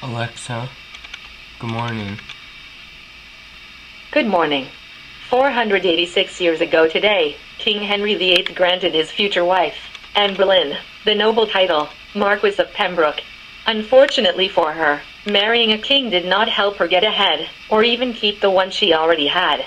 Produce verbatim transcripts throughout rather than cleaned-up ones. Alexa, good morning. Good morning. four hundred eighty-six years ago today, King Henry the eighth granted his future wife, Anne Boleyn, the noble title, Marquess of Pembroke. Unfortunately for her, marrying a king did not help her get ahead, or even keep the one she already had.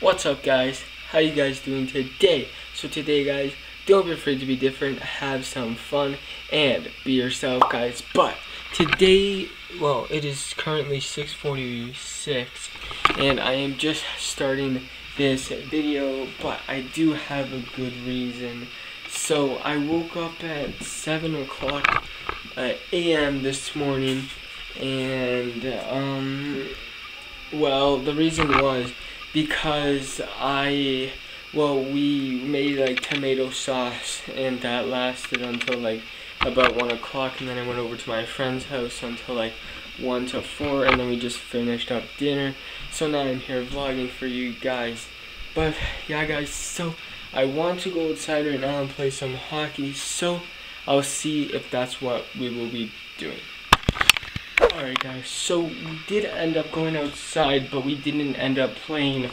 What's up, guys? How you guys doing today? So today, guys, don't be afraid to be different, have some fun, and be yourself, guys. But today, well, it is currently six forty-six, and I am just starting this video, but I do have a good reason. So I woke up at seven o'clock uh, a m this morning, and um, well, the reason was because I, well, we made like tomato sauce, and that lasted until like about one o'clock, and then I went over to my friend's house until like one to four, and then we just finished up dinner. So now I'm here vlogging for you guys. But yeah, guys, so I want to go outside right now and play some hockey, so I'll see if that's what we will be doing. Alright, guys, so we did end up going outside, but we didn't end up playing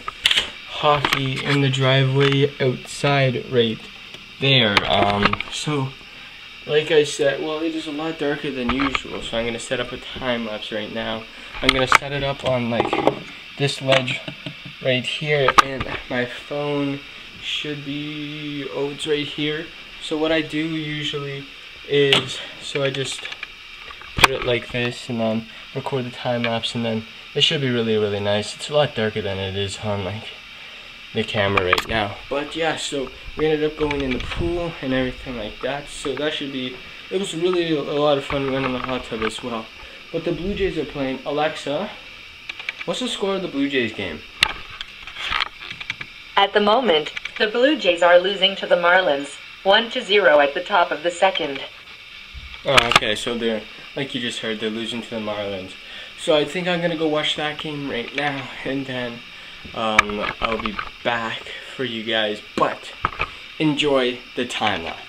hockey in the driveway outside right there. Um, so like I said, well, it is a lot darker than usual, so I'm gonna set up a time lapse right now. I'm gonna set it up on like this ledge right here, and my phone should be, oh, it's right here. So what I do usually is, so I just put it like this and then record the time lapse, and then it should be really, really nice. It's a lot darker than it is on like the camera right now. But yeah, so we ended up going in the pool and everything like that, so that should be, it was really a lot of fun. We went in the hot tub as well. But the Blue Jays are playing. Alexa, what's the score of the Blue Jays game? At the moment, the Blue Jays are losing to the Marlins one to zero at the top of the second. Oh, okay, so they're, like you just heard, they're losing to the Marlins. So I think I'm gonna go watch that game right now, and then um, I'll be back for you guys, but enjoy the time lapse.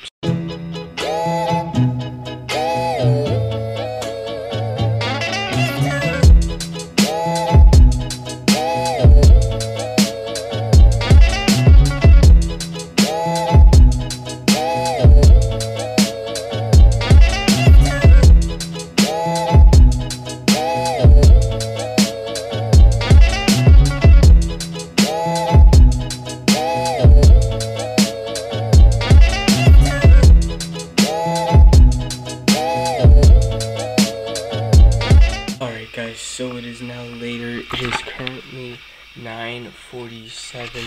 So it is now later. It is currently nine forty-seven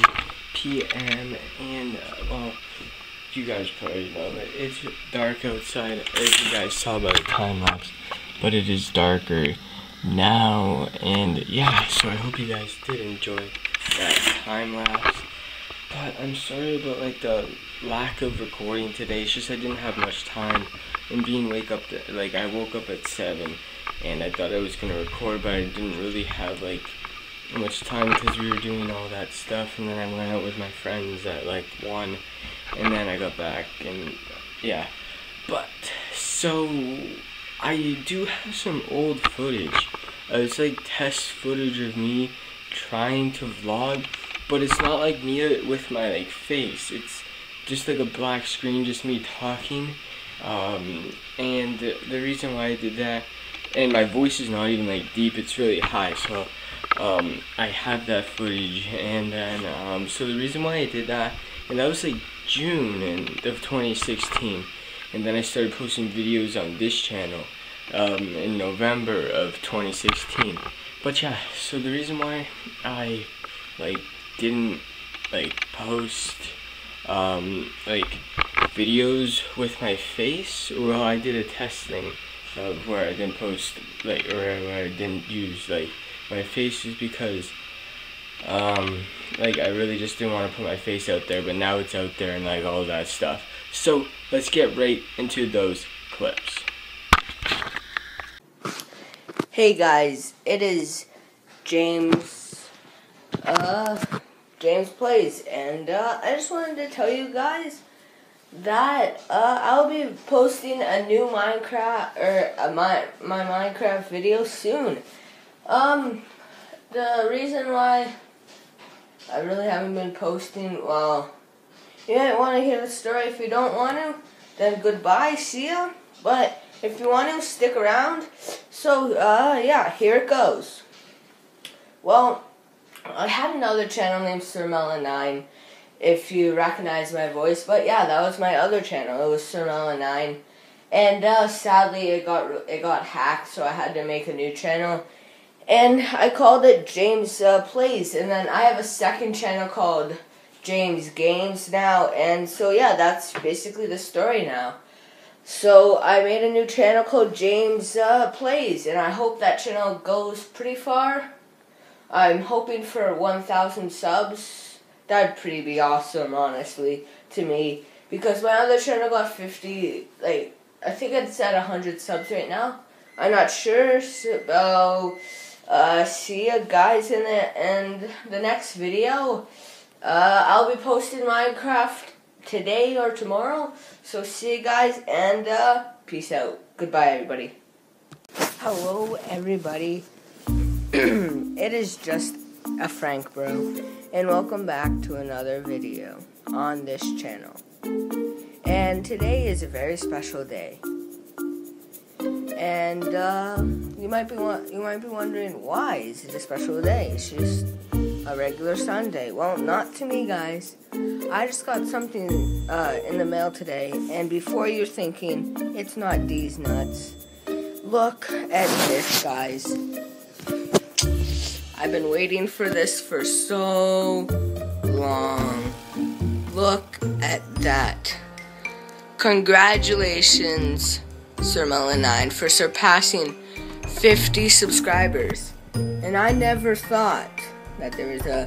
p m and, uh, well, you guys probably know it. It's dark outside, as you guys saw by the time lapse, but it is darker now. And yeah, so I hope you guys did enjoy that time lapse. But I'm sorry about like the lack of recording today. It's just I didn't have much time, and being wake up to, like I woke up at seven. And I thought I was gonna record, but I didn't really have like much time because we were doing all that stuff, and then I went out with my friends at like one, and then I got back, and yeah. But so I do have some old footage. Uh, it's like test footage of me trying to vlog, but it's not like me with my like face. It's just like a black screen, just me talking. Um, and the, the reason why I did that, and my voice is not even like deep, it's really high, so um, I have that footage, and then um, so the reason why I did that, and that was like June in, of twenty sixteen, and then I started posting videos on this channel um, in November of twenty sixteen. But yeah, so the reason why I like didn't like post um, like videos with my face, well, I did a test thing of where I didn't post, like, or where I didn't use, like, my face, is because, um, like, I really just didn't want to put my face out there, but now it's out there and, like, all that stuff. So, let's get right into those clips. Hey, guys, it is James, uh, James Plays, and uh, I just wanted to tell you guys that uh, I'll be posting a new Minecraft or uh, my my Minecraft video soon. Um, the reason why I really haven't been posting, well, you might want to hear the story. If you don't want to, then goodbye, see ya. But if you want to, stick around. So uh, yeah, here it goes. Well, I had another channel named Sir Melan nine, if you recognize my voice, but yeah, that was my other channel. It was Sir Melan nine, and uh, sadly it got it got hacked, so I had to make a new channel, and I called it James uh, Plays, and then I have a second channel called James Games now, and so yeah, that's basically the story now. So I made a new channel called James uh, Plays, and I hope that channel goes pretty far. I'm hoping for one thousand subs. That'd pretty be awesome, honestly, to me, because my other channel got fifty, like, I think it's at one hundred subs right now. I'm not sure, so, uh, see you guys in the, and the next video. Uh, I'll be posting Minecraft today or tomorrow, so see you guys, and, uh, peace out. Goodbye, everybody. Hello, everybody. It is just a Frank bro, and welcome back to another video on this channel. And today is a very special day. And uh, you might be you might be wondering, why is it a special day? It's just a regular Sunday. Well, not to me, guys. I just got something uh, in the mail today, and before you're thinking it's not these nuts, look at this, guys. I've been waiting for this for so long. Look at that. Congratulations, Sir Melan nine, for surpassing fifty subscribers. And I never thought that there was a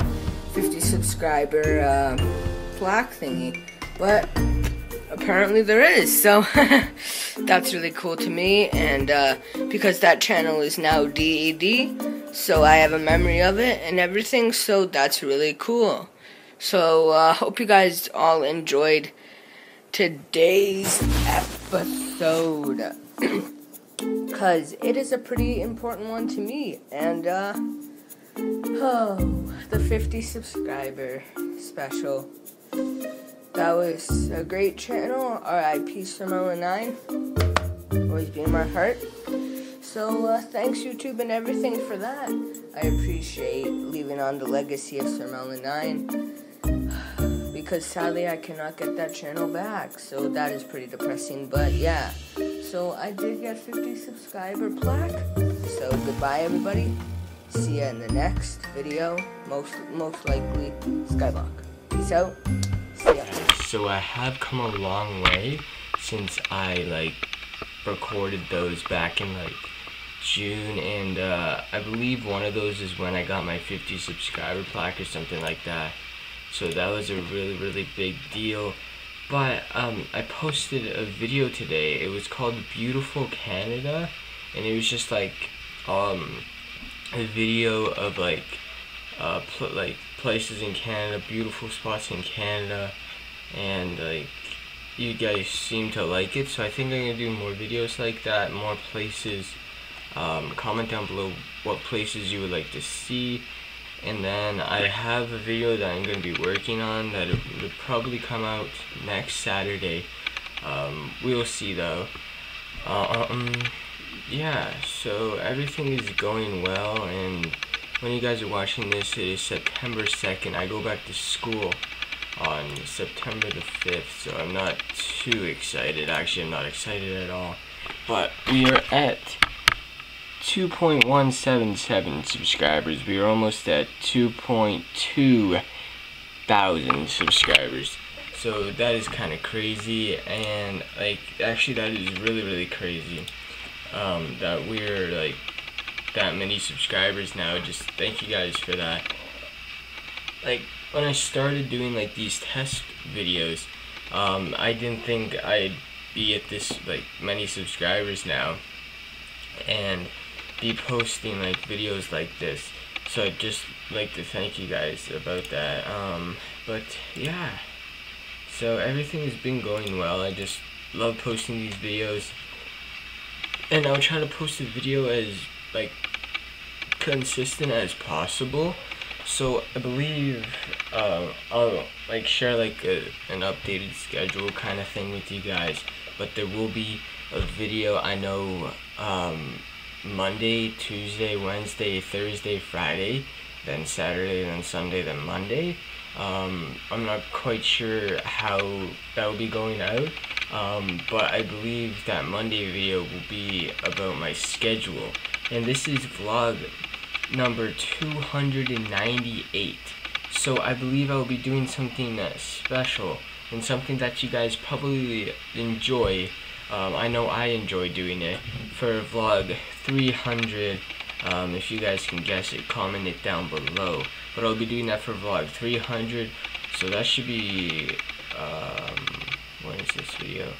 fifty subscriber uh, plaque thingy, but apparently there is, so that's really cool to me, and uh, because that channel is now D E D, so I have a memory of it and everything, so that's really cool. So I uh, hope you guys all enjoyed today's episode, because it is a pretty important one to me. And uh, oh, the fifty subscriber special. That was a great channel. R I P Sir Melan nine. Always be in my heart. So, uh, thanks YouTube and everything for that. I appreciate leaving on the legacy of Sir Melan nine, because sadly I cannot get that channel back, so that is pretty depressing, but yeah. So, I did get fifty subscriber plaque, so goodbye everybody. See ya in the next video, most, most likely SkyBlock. Peace out, see ya. So, I have come a long way since I, like, recorded those back in, like, June, and uh, I believe one of those is when I got my fifty subscriber plaque or something like that, so that was a really really big deal. But um, I posted a video today. It was called Beautiful Canada, and it was just like um, a video of like uh, pl like places in Canada, beautiful spots in Canada, and like you guys seem to like it, so I think I'm gonna do more videos like that, more places. Um, comment down below what places you would like to see, and then I have a video that I'm gonna be working on that will probably come out next Saturday. Um, we'll see though. Uh, um, yeah, so everything is going well, and when you guys are watching this, it is September second. I go back to school on September the fifth, so I'm not too excited. Actually, I'm not excited at all, but we are at two point one seven seven subscribers. We are almost at two point two thousand subscribers, so that is kind of crazy. And like, actually that is really really crazy, um, that we're like that many subscribers now. Just thank you guys for that. Like, when I started doing like these test videos, um, I didn't think I'd be at this like many subscribers now, and be posting like videos like this. So I'd just like to thank you guys about that. Um, but yeah, so everything has been going well. I just love posting these videos, and I'll try to post a video as like consistent as possible. So I believe uh, I'll like share like a, an updated schedule kind of thing with you guys, but there will be a video, I know, um, Monday, Tuesday, Wednesday, Thursday, Friday, then Saturday, then Sunday, then Monday. Um, I'm not quite sure how that will be going out, um, but I believe that Monday video will be about my schedule. And this is vlog number two hundred ninety-eight. So I believe I'll be doing something that's special and something that you guys probably enjoy. Um, I know I enjoy doing it. For vlog three hundred, um, if you guys can guess it, comment it down below. But I'll be doing that for vlog three hundred. So that should be, um, what is this video?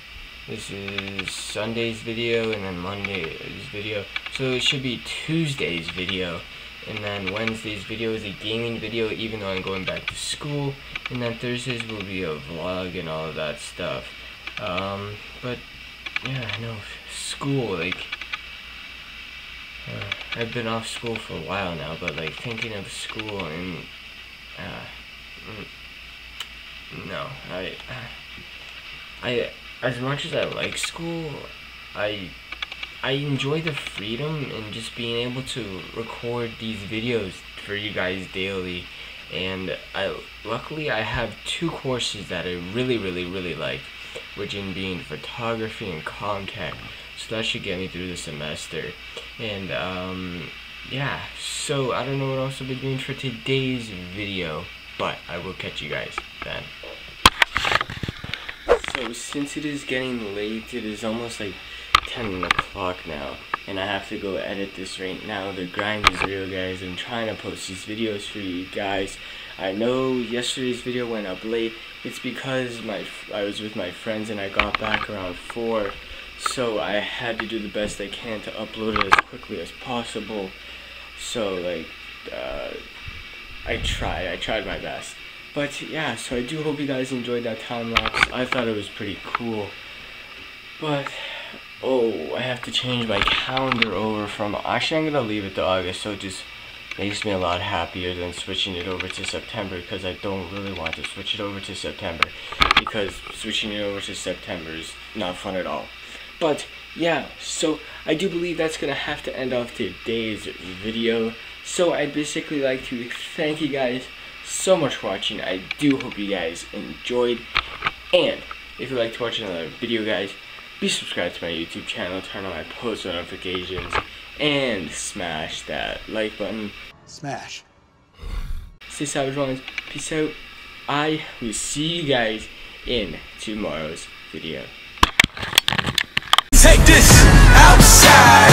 This is Sunday's video, and then Monday's video. So it should be Tuesday's video, and then Wednesday's video is a gaming video, even though I'm going back to school. And then Thursdays will be a vlog and all of that stuff. Um, but yeah, I know, school, like, uh, I've been off school for a while now, but, like, thinking of school and, uh, no, I, I, as much as I like school, I, I enjoy the freedom and just being able to record these videos for you guys daily, and I, luckily, I have two courses that I really, really, really like, which in being photography and content, so that should get me through the semester. And um, yeah, so I don't know what else I'll be doing for today's video, but I will catch you guys then. So since it is getting late, it is almost like ten o'clock now, and I have to go edit this right now. The grind is real, guys. I'm trying to post these videos for you guys. I know yesterday's video went up late. It's because my I was with my friends and I got back around four, so I had to do the best I can to upload it as quickly as possible. So like, uh, I tried. I tried my best. But yeah, so I do hope you guys enjoyed that time lapse. I thought it was pretty cool. But oh, I have to change my calendar over from. Actually, I'm gonna leave it to August. So just. Makes me a lot happier than switching it over to September, because I don't really want to switch it over to September, because switching it over to September is not fun at all. But yeah, so I do believe that's gonna have to end off today's video. So I'd basically like to thank you guys so much for watching. I do hope you guys enjoyed, and if you'd like to watch another video, guys, be subscribed to my YouTube channel, turn on my post notifications, and smash that like button. Smash. Stay savage, Marlins. Peace out. I will see you guys in tomorrow's video. Take this outside.